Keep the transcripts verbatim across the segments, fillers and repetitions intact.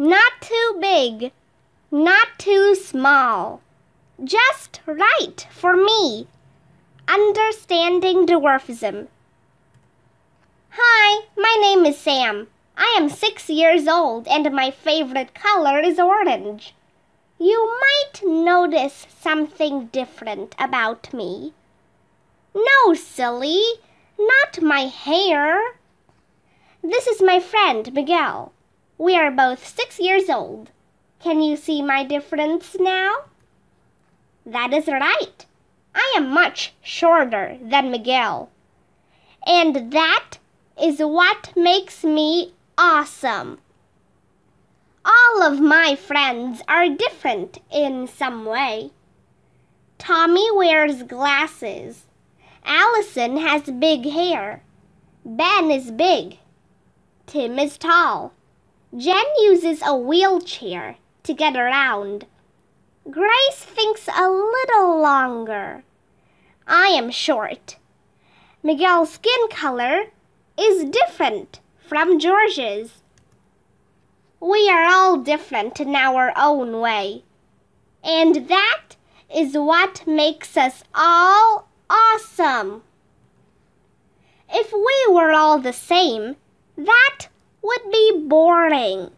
Not too big, not too small. Just right for me. Understanding Dwarfism. Hi, my name is Sam. I am six years old and my favorite color is orange. You might notice something different about me. No, silly, not my hair. This is my friend, Miguel. We are both six years old. Can you see my difference now? That is right. I am much shorter than Miguel. And that is what makes me awesome. All of my friends are different in some way. Tommy wears glasses. Allison has big hair. Ben is big. Tim is tall. Jen uses a wheelchair to get around. Grace thinks a little longer. I am short. Miguel's skin color is different from George's. We are all different in our own way. And that is what makes us all awesome. If we were all the same, that would be boring.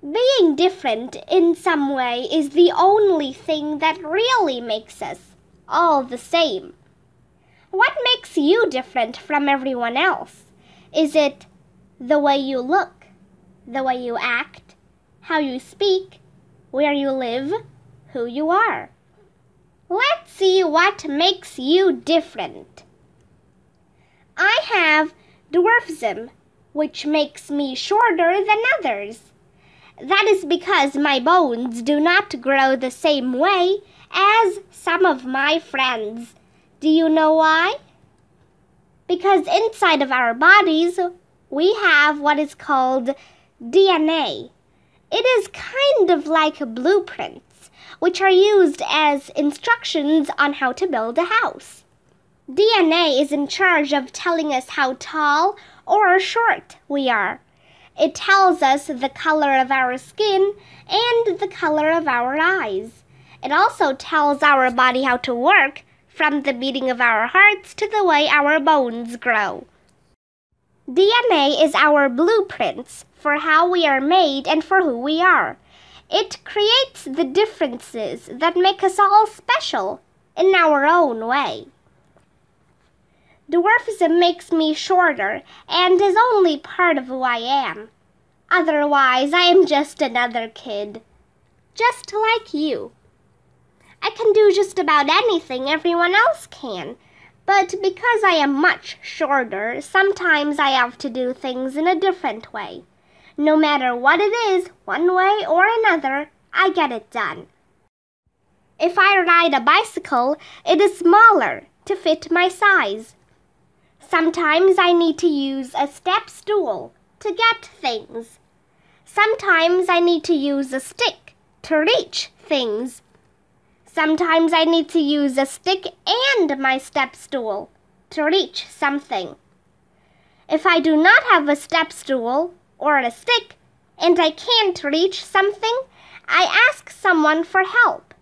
Being different in some way is the only thing that really makes us all the same. What makes you different from everyone else? Is it the way you look, the way you act, how you speak, where you live, who you are? Let's see what makes you different. I have dwarfism, which makes me shorter than others. That is because my bones do not grow the same way as some of my friends. Do you know why? Because inside of our bodies, we have what is called D N A. It is kind of like blueprints, which are used as instructions on how to build a house. D N A is in charge of telling us how tall or short we are. It tells us the color of our skin and the color of our eyes. It also tells our body how to work, from the beating of our hearts to the way our bones grow. D N A is our blueprints for how we are made and for who we are. It creates the differences that make us all special in our own way. Dwarfism makes me shorter and is only part of who I am. Otherwise, I am just another kid. Just like you. I can do just about anything everyone else can, but because I am much shorter, sometimes I have to do things in a different way. No matter what it is, one way or another, I get it done. If I ride a bicycle, it is smaller to fit my size. Sometimes I need to use a step stool to get things. Sometimes I need to use a stick to reach things. Sometimes I need to use a stick and my step stool to reach something. If I do not have a step stool or a stick and I can't reach something, I ask someone for help.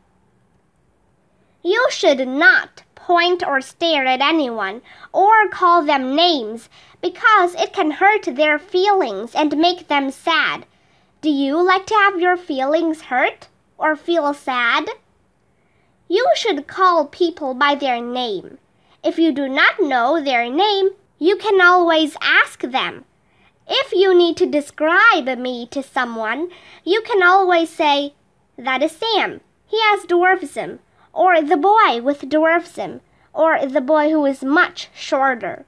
You should not point or stare at anyone or call them names because it can hurt their feelings and make them sad. Do you like to have your feelings hurt or feel sad? You should call people by their name. If you do not know their name, you can always ask them. If you need to describe me to someone, you can always say, "That is Sam. He has dwarfism," or "the boy with dwarfism," or "the boy who is much shorter."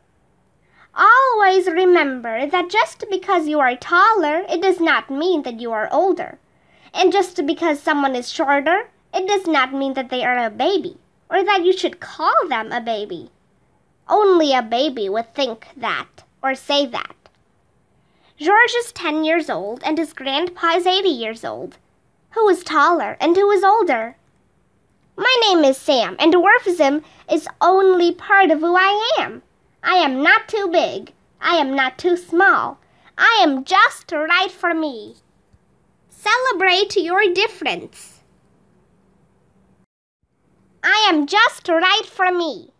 Always remember that just because you are taller, it does not mean that you are older. And just because someone is shorter, it does not mean that they are a baby, or that you should call them a baby. Only a baby would think that, or say that. George is ten years old, and his grandpa is eighty years old. Who is taller, and who is older? My name is Sam, and dwarfism is only part of who I am. I am not too big. I am not too small. I am just right for me. Celebrate your difference. I am just right for me.